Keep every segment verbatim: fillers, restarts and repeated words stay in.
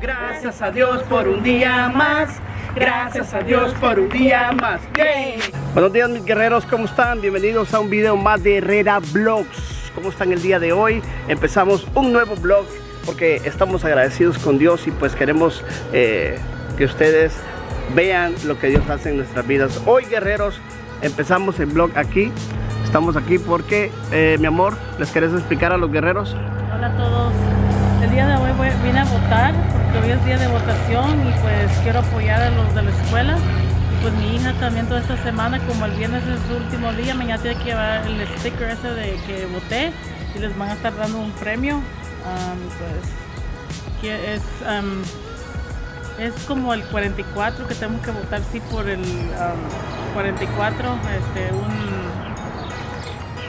Gracias a Dios por un día más. Gracias a Dios por un día más. Yay. Buenos días mis guerreros, ¿cómo están? Bienvenidos a un video más de Herrera Vlogs. ¿Cómo están el día de hoy? Empezamos un nuevo vlog porque estamos agradecidos con Dios y pues queremos eh, que ustedes vean lo que Dios hace en nuestras vidas. Hoy guerreros, empezamos el vlog aquí. Estamos aquí porque, eh, mi amor, ¿les querés explicar a los guerreros? Hola a todos. El día de hoy voy, vine a votar porque hoy es día de votación y pues quiero apoyar a los de la escuela. Y pues mi hija también toda esta semana, como el viernes es su último día, mañana tiene que llevar el sticker ese de que voté y les van a estar dando un premio. Um, pues que es, um, es como el cuarenta y cuatro que tenemos que votar, sí, por el um, cuarenta y cuatro, este, un,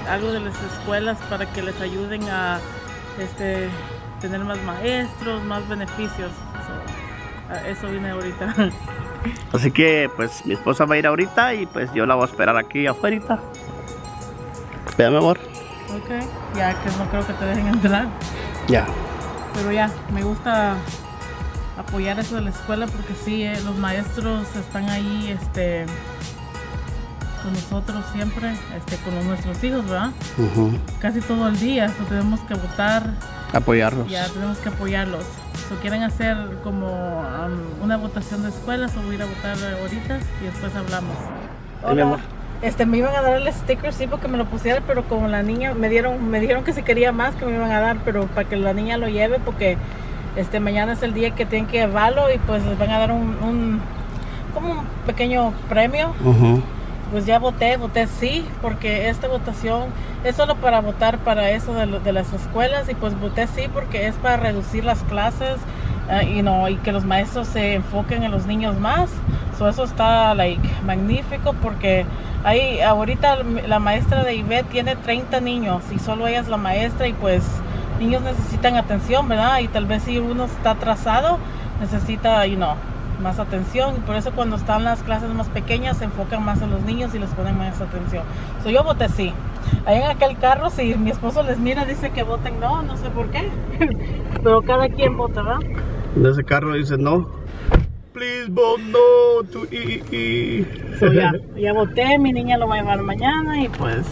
algo de las escuelas para que les ayuden a este tener más maestros, más beneficios. So, eso viene ahorita. Así que pues mi esposa va a ir ahorita y pues yo la voy a esperar aquí afuera. Espérame, amor. Ok, ya que no creo que te dejen entrar. Ya. Yeah. Pero ya, me gusta apoyar eso de la escuela porque sí, eh, los maestros están ahí este, con nosotros siempre, este, con los, nuestros hijos, ¿verdad? Uh-huh. Casi todo el día, so, tenemos que votar. Apoyarlos. Ya, tenemos que apoyarlos. Si so, quieren hacer como um, una votación de escuelas, o voy a ir a votar ahorita y después hablamos. Hola. Este, me iban a dar el sticker, sí, porque me lo pusieron, pero como la niña, me dieron me dijeron que se quería más, que me iban a dar, pero para que la niña lo lleve, porque este, mañana es el día que tienen que llevarlo y pues les van a dar un, un como un pequeño premio. Uh-huh. Pues ya voté, voté sí, porque esta votación es solo para votar para eso de, lo, de las escuelas, y pues voté sí porque es para reducir las clases uh, y, no, y que los maestros se enfoquen en los niños más. So, eso está like, magnífico porque ahí ahorita la maestra de I B tiene treinta niños y solo ella es la maestra, y pues niños necesitan atención, ¿verdad? Y tal vez si uno está atrasado necesita, you know, más atención, y por eso cuando están las clases más pequeñas se enfocan más en los niños y les ponen más atención. So, yo voté sí. Ahí en aquel carro, si mi esposo les mira, dice que voten no, no sé por qué, pero cada quien vota, ¿verdad? En ese carro dice no. Please vote no to e -E -E. So, ya, ya voté, mi niña lo va a llevar mañana y pues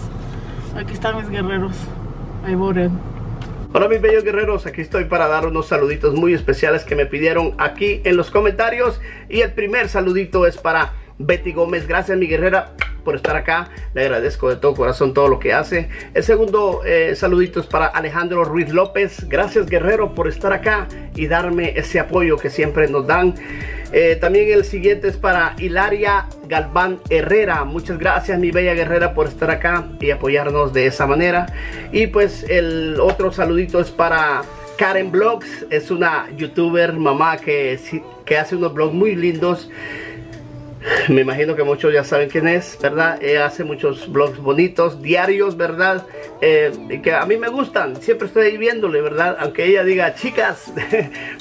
aquí están mis guerreros. Ahí voten. Hola mis bellos guerreros, aquí estoy para dar unos saluditos muy especiales que me pidieron aquí en los comentarios. Y el primer saludito es para Betty Gómez. Gracias mi guerrera por estar acá, le agradezco de todo corazón todo lo que hace. El segundo eh, saludito es para Alejandro Ruiz López. Gracias guerrero por estar acá y darme ese apoyo que siempre nos dan. Eh, también el siguiente es para Hilaria Galván Herrera. Muchas gracias mi bella guerrera por estar acá y apoyarnos de esa manera. Y pues el otro saludito es para Karen Blogs. Es una youtuber mamá que, que hace unos blogs muy lindos. Me imagino que muchos ya saben quién es, ¿verdad? Eh, hace muchos blogs bonitos, diarios, ¿verdad? Eh, que a mí me gustan, siempre estoy ahí viéndole, ¿verdad? Aunque ella diga, chicas,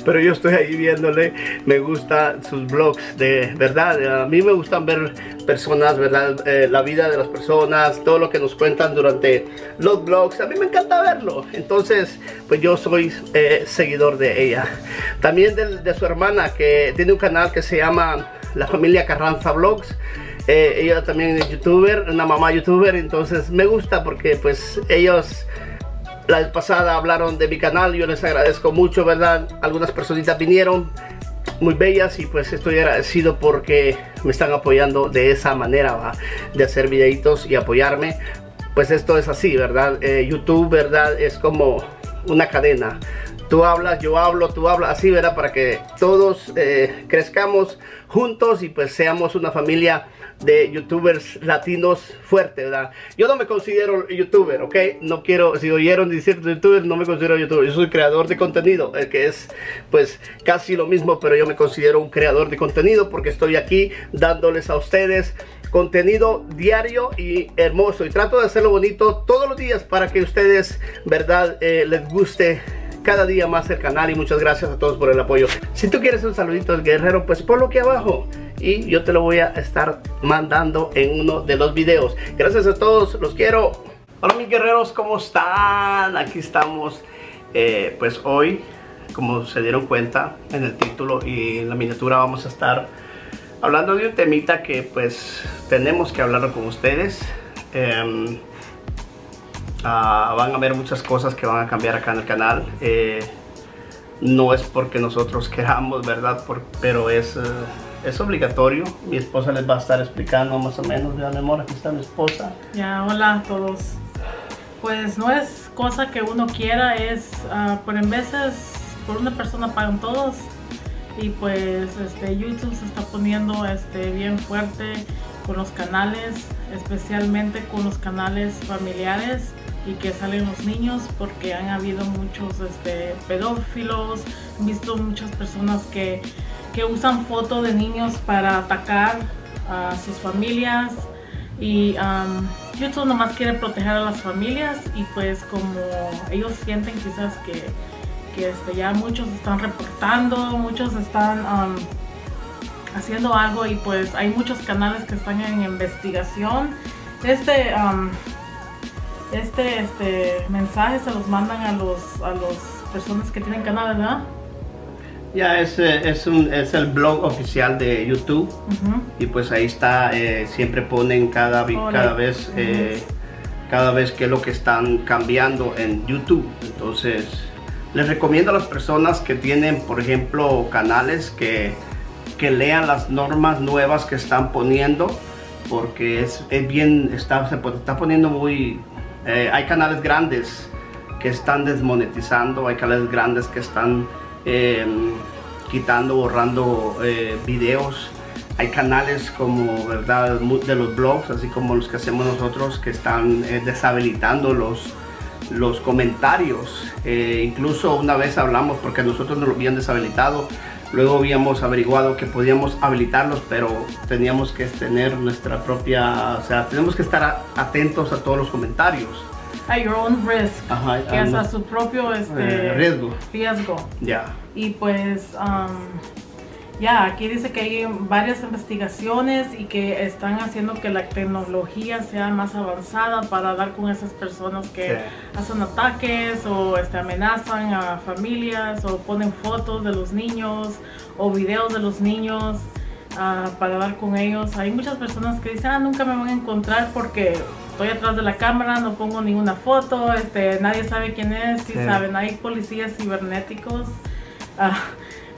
pero yo estoy ahí viéndole, me gustan sus blogs, de ¿verdad? A mí me gustan ver personas, ¿verdad? Eh, la vida de las personas, todo lo que nos cuentan durante los blogs, a mí me encanta verlo. Entonces, pues yo soy eh, seguidor de ella. También de, de su hermana, que tiene un canal que se llama La Familia Carranza Vlogs. Eh, ella también es youtuber, una mamá youtuber, entonces me gusta porque pues ellos la vez pasada hablaron de mi canal, yo les agradezco mucho, ¿verdad? Algunas personitas vinieron muy bellas y pues estoy agradecido porque me están apoyando de esa manera, ¿va? De hacer videitos y apoyarme, pues esto es así, ¿verdad? Eh, YouTube, ¿verdad? Es como una cadena. Tú hablas, yo hablo, tú hablas, así, ¿verdad? Para que todos eh, crezcamos juntos y pues seamos una familia de youtubers latinos fuerte, ¿verdad? Yo no me considero youtuber, ¿ok? No quiero, si oyeron decir youtuber, no me considero youtuber. Yo soy creador de contenido, eh, que es pues casi lo mismo, pero yo me considero un creador de contenido porque estoy aquí dándoles a ustedes contenido diario y hermoso. Y trato de hacerlo bonito todos los días para que ustedes, ¿verdad? Eh, les guste cada día más el canal, y muchas gracias a todos por el apoyo. Si tú quieres un saludito al guerrero, pues ponlo aquí abajo y yo te lo voy a estar mandando en uno de los videos. Gracias a todos, los quiero. Hola mis guerreros, ¿cómo están? Aquí estamos eh, pues hoy como se dieron cuenta en el título y en la miniatura, vamos a estar hablando de un temita que pues tenemos que hablarlo con ustedes. Eh, Uh, van a ver muchas cosas que van a cambiar acá en el canal. Eh, no es porque nosotros queramos, ¿verdad? Por, pero es, uh, es obligatorio. Mi esposa les va a estar explicando más o menos. Ya, mi amor, aquí está mi esposa. Ya, hola a todos. Pues no es cosa que uno quiera, es uh, por en veces por una persona pagan todos. Y pues este, YouTube se está poniendo este, bien fuerte con los canales, especialmente con los canales familiares y que salen los niños, porque han habido muchos este, pedófilos, han visto muchas personas que, que usan fotos de niños para atacar a sus familias, y um, YouTube nomás quiere proteger a las familias. Y pues como ellos sienten quizás que, que este, ya muchos están reportando, muchos están um, haciendo algo, y pues hay muchos canales que están en investigación. Este... Um, Este, este mensaje se los mandan a los a las personas que tienen canales, ¿verdad? Ya, yeah, es, es, es el blog oficial de YouTube. Uh-huh. Y pues ahí está, eh, siempre ponen cada, oh, cada like. vez, uh-huh. eh, cada vez que es lo que están cambiando en YouTube. Entonces, les recomiendo a las personas que tienen, por ejemplo, canales que, que lean las normas nuevas que están poniendo, porque es, es bien, está, se está poniendo muy... Eh, hay canales grandes que están desmonetizando, hay canales grandes que están eh, quitando, borrando eh, videos. Hay canales como, ¿verdad?, de los blogs, así como los que hacemos nosotros, que están eh, deshabilitando los, los comentarios. Eh, incluso una vez hablamos, porque nosotros nos lo habían deshabilitado, luego habíamos averiguado que podíamos habilitarlos, pero teníamos que tener nuestra propia, o sea, tenemos que estar atentos a todos los comentarios. A your own risk. Ajá, que es a su propio este, eh, riesgo. Riesgo. Ya. Yeah. Y pues, um, ya, yeah, aquí dice que hay varias investigaciones y que están haciendo que la tecnología sea más avanzada para dar con esas personas que sí. hacen ataques o este, amenazan a familias o ponen fotos de los niños o videos de los niños uh, para dar con ellos. Hay muchas personas que dicen, ah, nunca me van a encontrar porque estoy atrás de la cámara, no pongo ninguna foto, este, nadie sabe quién es, sí, sí. saben, hay policías cibernéticos. Uh,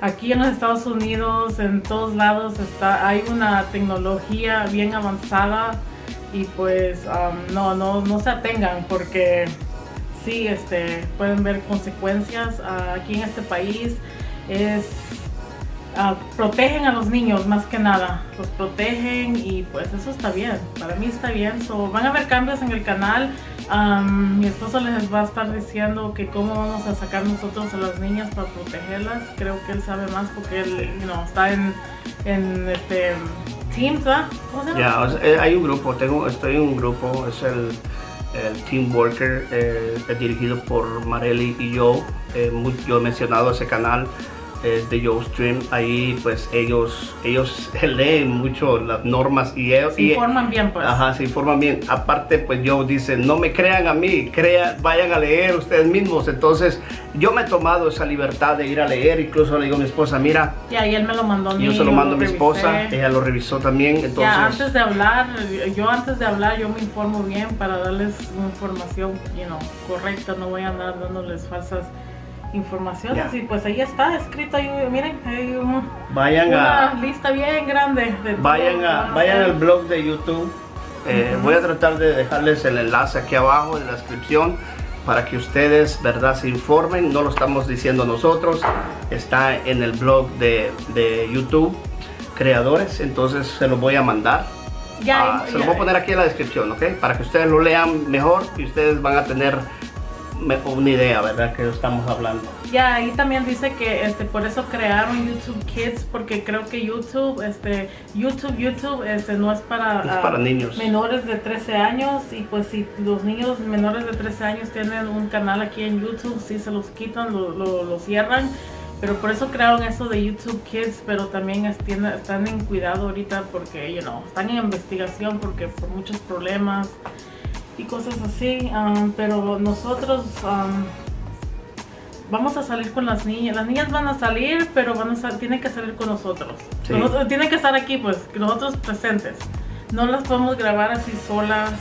Aquí en los Estados Unidos, en todos lados, está, hay una tecnología bien avanzada, y pues um, no, no, no se atengan, porque sí este, pueden ver consecuencias. Uh, aquí en este país es, uh, protegen a los niños más que nada, los protegen, y pues eso está bien, para mí está bien. So, van a haber cambios en el canal. Um, mi esposo les va a estar diciendo que cómo vamos a sacar nosotros a las niñas para protegerlas. Creo que él sabe más porque él you know, está en, en este, Teams, ¿verdad? ¿Cómo se llama? Yeah, hay un grupo, tengo, estoy en un grupo, es el, el Team Worker, eh, dirigido por Mareli y yo. Eh, muy, yo he mencionado ese canal eh, de Joe's Dream. Ahí pues ellos, ellos leen mucho las normas y ellos se informan y, bien pues. Ajá, se informan bien. Aparte pues Joe dice, no me crean a mí, crea, vayan a leer ustedes mismos. Entonces yo me he tomado esa libertad de ir a leer, incluso le digo a mi esposa, mira. Ya, y él me lo mandó a mí. Yo se lo mando lo a mi revisé. esposa, ella lo revisó también. Entonces, ya, antes de hablar, yo antes de hablar yo me informo bien para darles información you know, correcta, no voy a andar dándoles falsas informaciones. Yeah. Y pues ahí está escrito, ahí, miren, hay un, vayan una a, lista bien grande de vayan a, vayan al blog de YouTube. eh, uh-huh. Voy a tratar de dejarles el enlace aquí abajo en la descripción para que ustedes, verdad, se informen. No lo estamos diciendo nosotros, está en el blog de, de YouTube creadores, entonces se los voy a mandar. Yeah, ah, yeah, se los voy a poner aquí en la descripción, ok, para que ustedes lo lean mejor y ustedes van a tener una idea, ¿verdad?, que estamos hablando. Ya, yeah, ahí también dice que este, por eso crearon YouTube Kids, porque creo que YouTube, este, YouTube, YouTube este, no es para, es para uh, niños menores de trece años, y pues si los niños menores de trece años tienen un canal aquí en YouTube, si se los quitan, lo, lo, lo cierran, pero por eso crearon eso de YouTube Kids, pero también estén, están en cuidado ahorita porque, you know, están en investigación porque por muchos problemas y cosas así. Um, pero nosotros um, vamos a salir con las niñas. Las niñas van a salir, pero van a sal tienen que salir con nosotros. Sí. Nosotros. Tienen que estar aquí, pues, nosotros presentes. No las podemos grabar así solas.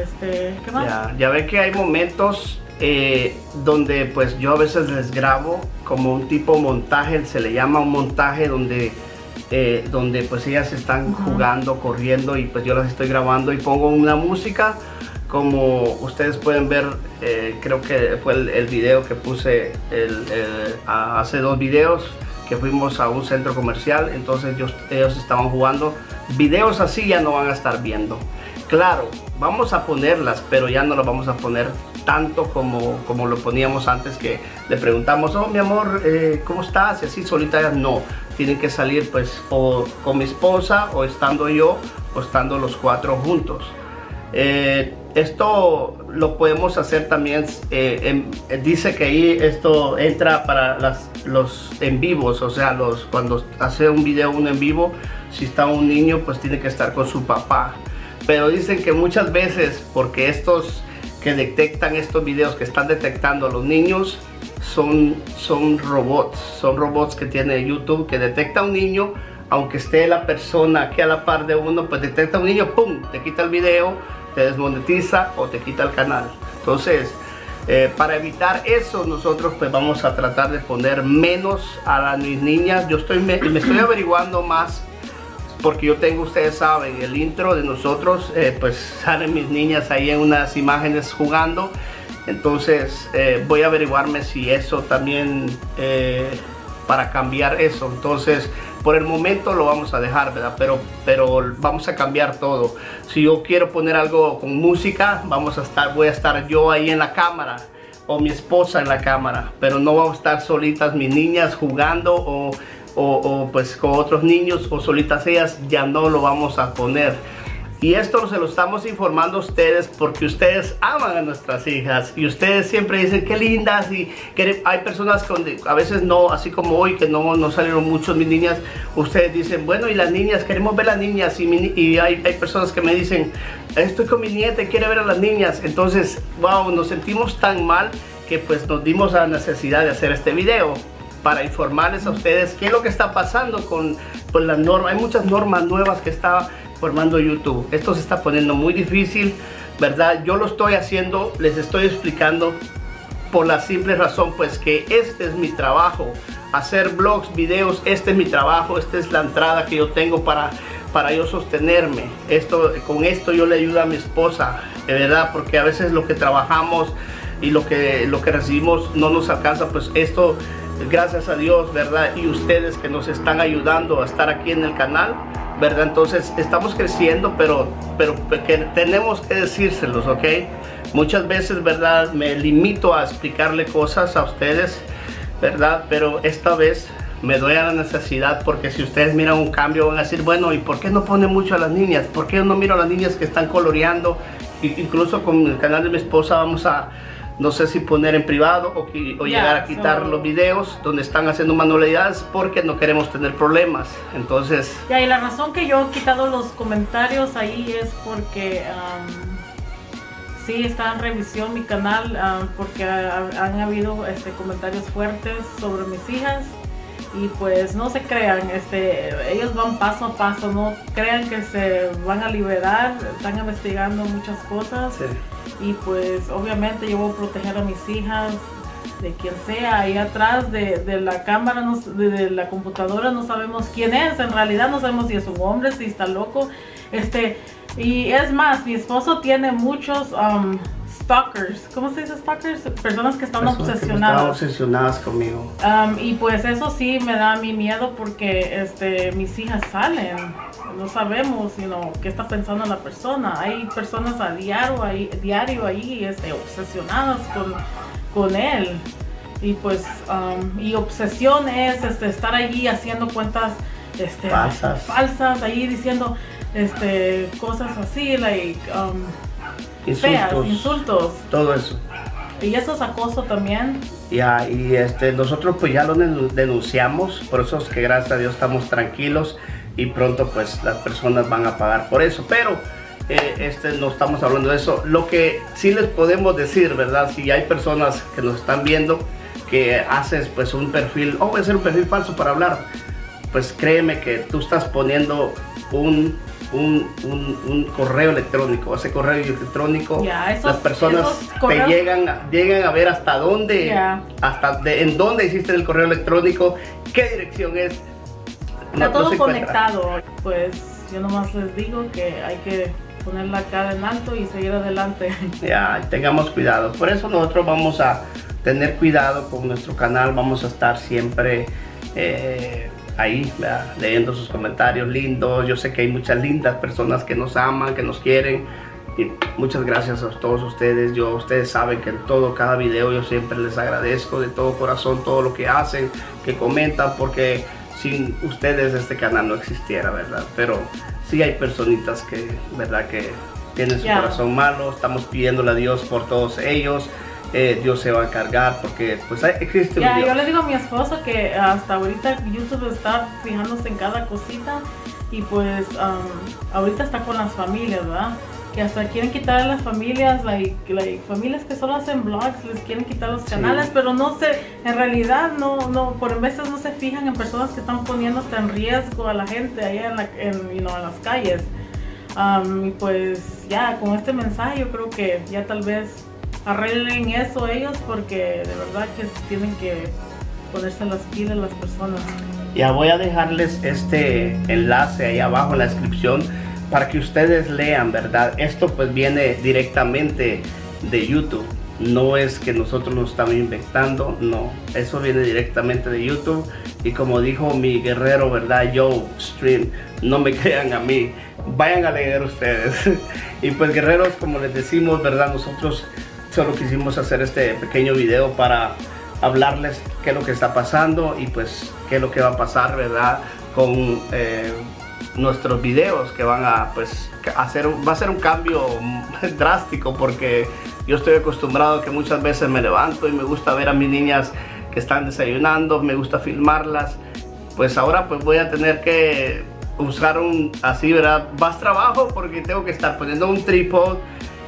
Este, ¿qué más? Ya, ya ve que hay momentos eh, donde, pues, yo a veces les grabo como un tipo montaje. Se le llama un montaje donde... Eh, donde pues ellas están uh-huh. jugando, corriendo, y pues yo las estoy grabando y pongo una música, como ustedes pueden ver. eh, creo que fue el, el video que puse el, el, a, hace dos videos que fuimos a un centro comercial. Entonces yo, ellos estaban jugando. Videos así ya no van a estar viendo. Claro, vamos a ponerlas, pero ya no las vamos a poner tanto como, como lo poníamos antes, que le preguntamos, oh mi amor, eh, ¿cómo estás? Y así solita. No, tienen que salir pues o con mi esposa, o estando yo, o estando los cuatro juntos. Eh, esto lo podemos hacer también. Eh, en, dice que ahí esto entra para las, los en vivos, o sea, los, cuando hace un video uno en vivo, si está un niño pues tiene que estar con su papá. Pero dicen que muchas veces, porque estos que detectan estos videos, que están detectando a los niños, son, son robots, son robots que tiene YouTube, que detecta a un niño, aunque esté la persona aquí a la par de uno, pues detecta a un niño, ¡pum!, te quita el video, te desmonetiza o te quita el canal. Entonces, eh, para evitar eso, nosotros pues vamos a tratar de poner menos a las niñas. Yo estoy, me, me estoy averiguando más, porque yo tengo, ustedes saben, el intro de nosotros, eh, pues salen mis niñas ahí en unas imágenes jugando. Entonces eh, voy a averiguarme si eso también, eh, para cambiar eso. Entonces por el momento lo vamos a dejar, ¿verdad? Pero, pero vamos a cambiar todo. Si yo quiero poner algo con música, vamos a estar, voy a estar yo ahí en la cámara, o mi esposa en la cámara, pero no vamos a estar solitas mis niñas jugando, o O, o pues con otros niños, o solitas ellas. Ya no lo vamos a poner. Y esto se lo estamos informando a ustedes, porque ustedes aman a nuestras hijas, y ustedes siempre dicen qué lindas. Y que hay personas que a veces no, así como hoy, que no, no salieron muchos mis niñas. Ustedes dicen, bueno, y las niñas, queremos ver las niñas. Y, mi, y hay, hay personas que me dicen, estoy con mi nieta y quiere ver a las niñas. Entonces, wow, nos sentimos tan mal, que pues nos dimos a la necesidad de hacer este video, para informarles a ustedes qué es lo que está pasando con, con las normas. Hay muchas normas nuevas que está formando YouTube. Esto se está poniendo muy difícil, ¿verdad? Yo lo estoy haciendo, les estoy explicando, por la simple razón pues que este es mi trabajo. Hacer vlogs, videos, este es mi trabajo. Esta es la entrada que yo tengo para, para yo sostenerme. Esto, con esto yo le ayudo a mi esposa, ¿verdad? Porque a veces lo que trabajamos y lo que, lo que recibimos no nos alcanza. Pues esto... gracias a Dios, ¿verdad? Y ustedes que nos están ayudando a estar aquí en el canal, ¿verdad? Entonces estamos creciendo, pero, pero que tenemos que decírselos, ¿ok? Muchas veces, ¿verdad?, me limito a explicarle cosas a ustedes, ¿verdad? Pero esta vez me doy a la necesidad, porque si ustedes miran un cambio van a decir, bueno, ¿y por qué no pone mucho a las niñas? ¿Por qué no miro a las niñas que están coloreando? Incluso con el canal de mi esposa vamos a... no sé si poner en privado o, o yeah, llegar a quitar so... los videos donde están haciendo manualidades, porque no queremos tener problemas. Entonces... Ya, yeah, y la razón que yo he quitado los comentarios ahí es porque... Um, sí, está en revisión mi canal, um, porque ha, han habido este, comentarios fuertes sobre mis hijas. Y pues no se crean, este, ellos van paso a paso, no crean que se van a liberar, están investigando muchas cosas. Sí. Y pues obviamente yo voy a proteger a mis hijas de quien sea. Ahí atrás de, de la cámara, no, de, de la computadora, no sabemos quién es. En realidad no sabemos si es un hombre, si está loco. Este, y es más, mi esposo tiene muchos... Um, stalkers, ¿cómo se dice stalkers? Personas que están Personas obsesionadas. Que están obsesionadas conmigo. Um, y pues eso sí me da mi miedo, porque este, mis hijas salen. No sabemos, you know, qué está pensando la persona. Hay personas a diario ahí, diario ahí este, obsesionadas con, con él. Y pues, um, y obsesión es este, estar allí haciendo cuentas este, falsas. falsas, ahí diciendo este, cosas así, like... Um, Insultos, feas, insultos, todo eso. Y eso es acoso también. Ya, y este, nosotros pues ya lo denunciamos, por eso es que gracias a Dios estamos tranquilos, y pronto pues las personas van a pagar por eso. Pero eh, este, no estamos hablando de eso. Lo que sí les podemos decir, ¿verdad? Si hay personas que nos están viendo, que haces pues un perfil, o oh, voy a hacer un perfil falso para hablar, pues créeme que tú estás poniendo un, un, un, un correo electrónico, ese correo electrónico, yeah, esos, las personas te llegan, llegan a ver hasta dónde, yeah. hasta de, en dónde hiciste el correo electrónico, qué dirección es. Está no, todo no conectado, pues yo nomás les digo que hay que poner la cara en alto y seguir adelante. Ya, tengamos cuidado, por eso nosotros vamos a tener cuidado con nuestro canal, vamos a estar siempre eh, ahí, ¿verdad? Leyendo sus comentarios lindos. Yo sé que hay muchas lindas personas que nos aman, que nos quieren, y muchas gracias a todos ustedes. Yo, ustedes saben que en todo, cada video yo siempre les agradezco de todo corazón todo lo que hacen, que comentan, porque sin ustedes este canal no existiera, ¿verdad? Pero sí hay personitas que, ¿verdad? Que tienen su yeah. corazón malo. Estamos pidiéndole a Dios por todos ellos. Eh, Dios se va a encargar porque, pues, existe yeah, un Dios. Yo le digo a mi esposo que hasta ahorita YouTube está fijándose en cada cosita y, pues, um, ahorita está con las familias, ¿verdad? Que hasta quieren quitar a las familias, like, like, familias que solo hacen vlogs, les quieren quitar los canales, sí. pero no sé, en realidad no, no, por veces no se fijan en personas que están poniendo hasta en riesgo a la gente allá en, la, en, you know, en las calles. Um, y pues ya, yeah, con este mensaje yo creo que ya tal vez arreglen eso ellos, porque de verdad que tienen que ponerse las pilas las personas. Ya voy a dejarles este enlace ahí abajo en la descripción, para que ustedes lean, ¿verdad? Esto pues viene directamente de YouTube. No es que nosotros nos estamos inventando, no. Eso viene directamente de YouTube. Y como dijo mi guerrero, ¿verdad? Joe's Dream, no me crean a mí. Vayan a leer ustedes. Y pues guerreros, como les decimos, ¿verdad? Nosotros solo quisimos hacer este pequeño video para hablarles qué es lo que está pasando y pues qué es lo que va a pasar, ¿verdad? Con... Eh, nuestros videos que van a pues hacer va a ser un cambio drástico, porque yo estoy acostumbrado que muchas veces me levanto y me gusta ver a mis niñas que están desayunando, me gusta filmarlas. Pues ahora pues voy a tener que usar un así, ¿verdad? Más trabajo, porque tengo que estar poniendo un trípode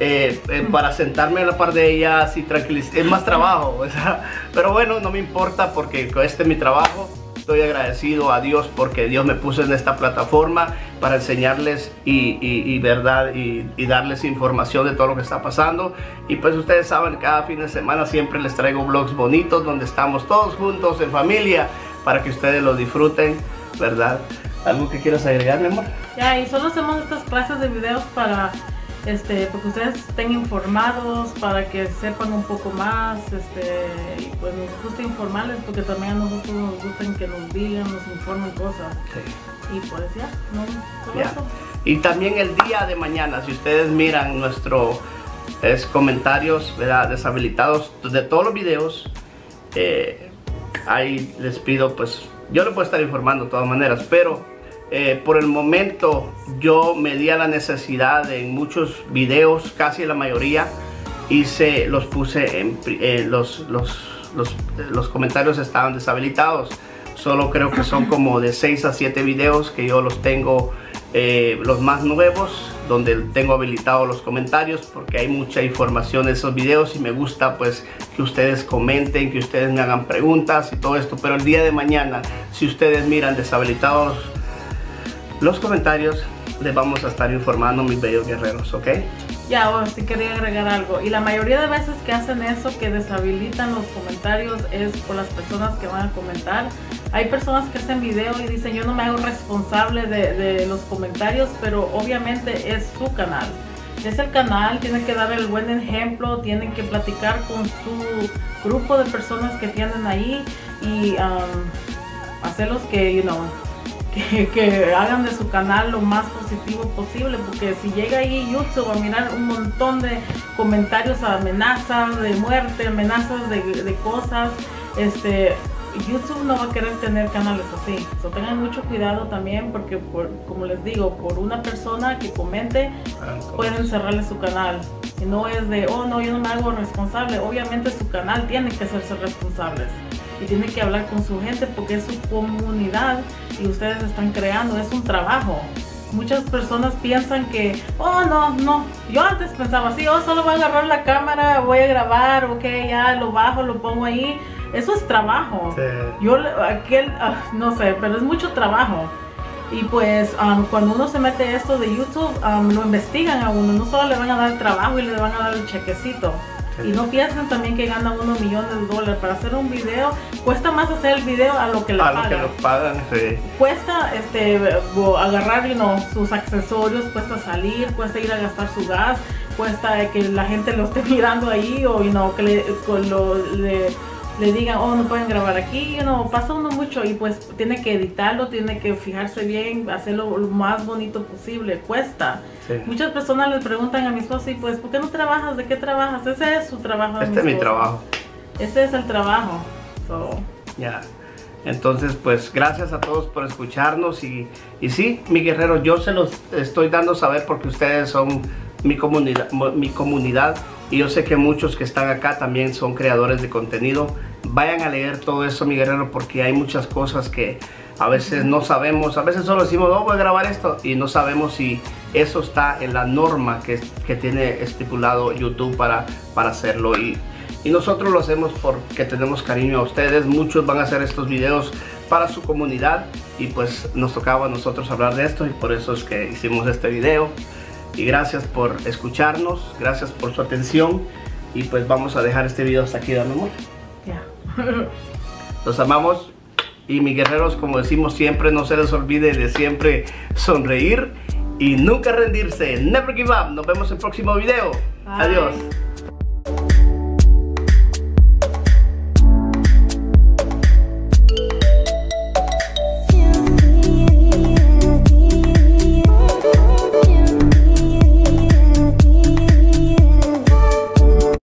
eh, eh, para sentarme a la par de ellas y tranquilizar. Es más trabajo, o sea, pero bueno, no me importa porque este es mi trabajo. Estoy agradecido a Dios porque Dios me puso en esta plataforma para enseñarles y, y, y verdad y, y darles información de todo lo que está pasando. Y pues ustedes saben, cada fin de semana siempre les traigo vlogs bonitos donde estamos todos juntos en familia para que ustedes lo disfruten, ¿verdad? ¿Algo que quieras agregar, mi amor? Ya, y solo hacemos estas clases de videos para este, porque ustedes estén informados, para que sepan un poco más, este, y pues nos gusta informarles, porque también a nosotros nos gustan que nos digan, nos informen cosas. Sí. Y pues ya, no, todo ya. Eso. Y también el día de mañana, si ustedes miran nuestros comentarios, ¿verdad? Deshabilitados de todos los videos, eh, ahí les pido, pues, yo les puedo estar informando de todas maneras, pero... Eh, por el momento yo me di a la necesidad de en muchos videos, casi la mayoría, hice, los puse en eh, los, los, los, los comentarios estaban deshabilitados. Solo creo que son como de seis a siete videos que yo los tengo, eh, los más nuevos, donde tengo habilitados los comentarios, porque hay mucha información en esos videos y me gusta pues que ustedes comenten, que ustedes me hagan preguntas y todo esto. Pero el día de mañana, si ustedes miran deshabilitados los comentarios, les vamos a estar informando, mis bellos guerreros, ¿ok? Ya, yeah, bueno, sí quería agregar algo. Y la mayoría de veces que hacen eso, que deshabilitan los comentarios, es por las personas que van a comentar. Hay personas que hacen video y dicen, yo no me hago responsable de, de los comentarios, pero obviamente es su canal. Es el canal, tiene que dar el buen ejemplo, tienen que platicar con su grupo de personas que tienen ahí y um, hacerlos que, you know, Que, que hagan de su canal lo más positivo posible, porque si llega ahí YouTube a mirar un montón de comentarios, amenazas de muerte, amenazas de, de cosas, este, YouTube no va a querer tener canales así. So, tengan mucho cuidado también, porque por, como les digo, por una persona que comente pueden cerrarle su canal. Y no es de, oh no, yo no me hago responsable. Obviamente su canal tiene que hacerse responsables y tiene que hablar con su gente, porque es su comunidad y ustedes están creando, es un trabajo. Muchas personas piensan que, oh no, no, yo antes pensaba así, oh solo voy a agarrar la cámara, voy a grabar, ok, ya lo bajo, lo pongo ahí, eso es trabajo. Sí. Yo, aquel, uh, no sé, pero es mucho trabajo. Y pues um, cuando uno se mete esto de YouTube, um, lo investigan a uno, no solo le van a dar trabajo y le van a dar el chequecito. Sí. Y no piensan también que ganan unos millones de dólares. Para hacer un video, cuesta más hacer el video a lo que le pagan. A lo que lo pagan, sí. Cuesta este, agarrar you know, sus accesorios, cuesta salir, cuesta ir a gastar su gas, cuesta que la gente lo esté mirando ahí o you know, que le, lo, le, le digan, oh, no pueden grabar aquí, you know, pasa uno mucho y pues tiene que editarlo, tiene que fijarse bien, hacerlo lo más bonito posible, cuesta. Sí. Muchas personas les preguntan a mi esposo, y pues, ¿por qué no trabajas? ¿De qué trabajas? Ese es su trabajo. Este es mi trabajo. Ese es el trabajo. So. Ya. Yeah. Entonces, pues, gracias a todos por escucharnos y, y sí, mi guerrero, yo se los estoy dando a saber porque ustedes son mi comunidad, mi comunidad y yo sé que muchos que están acá también son creadores de contenido. Vayan a leer todo eso, mi guerrero, porque hay muchas cosas que a veces no sabemos, a veces solo decimos, no, voy a grabar esto y no sabemos si eso está en la norma que, que tiene estipulado YouTube para, para hacerlo. Y, y nosotros lo hacemos porque tenemos cariño a ustedes. Muchos van a hacer estos videos para su comunidad y pues nos tocaba a nosotros hablar de esto y por eso es que hicimos este video. Y gracias por escucharnos, gracias por su atención y pues vamos a dejar este video hasta aquí, ¿no, amor? Ya. Yeah. Los amamos y mis guerreros, como decimos siempre, no se les olvide de siempre sonreír y nunca rendirse. Never give up. Nos vemos en el próximo video. Bye. Adiós.